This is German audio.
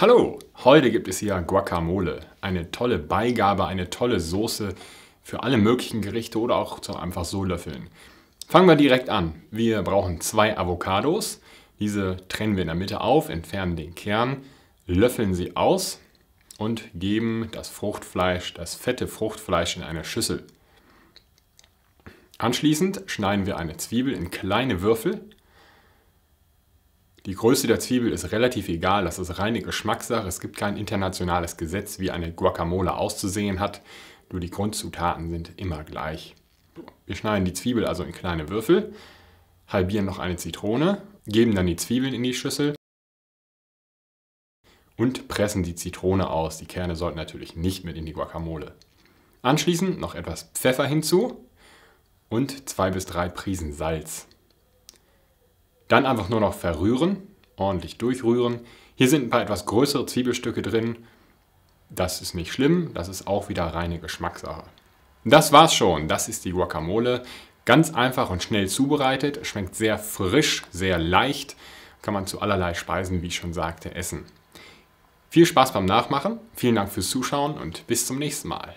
Hallo, heute gibt es hier Guacamole, eine tolle Beigabe, eine tolle Soße für alle möglichen Gerichte oder auch zum einfach so löffeln. Fangen wir direkt an. Wir brauchen 2 Avocados, diese trennen wir in der Mitte auf, entfernen den Kern, löffeln sie aus und geben das Fruchtfleisch, das fette Fruchtfleisch in eine Schüssel. Anschließend schneiden wir eine Zwiebel in kleine Würfel. Die Größe der Zwiebel ist relativ egal, das ist reine Geschmackssache. Es gibt kein internationales Gesetz, wie eine Guacamole auszusehen hat. Nur die Grundzutaten sind immer gleich. Wir schneiden die Zwiebel also in kleine Würfel, halbieren noch eine Zitrone, geben dann die Zwiebeln in die Schüssel und pressen die Zitrone aus. Die Kerne sollten natürlich nicht mit in die Guacamole. Anschließend noch etwas Pfeffer hinzu und 2 bis 3 Prisen Salz. Dann einfach nur noch verrühren, ordentlich durchrühren. Hier sind ein paar etwas größere Zwiebelstücke drin. Das ist nicht schlimm, das ist auch wieder reine Geschmackssache. Das war's schon, das ist die Guacamole. Ganz einfach und schnell zubereitet, schmeckt sehr frisch, sehr leicht. Kann man zu allerlei Speisen, wie ich schon sagte, essen. Viel Spaß beim Nachmachen, vielen Dank fürs Zuschauen und bis zum nächsten Mal.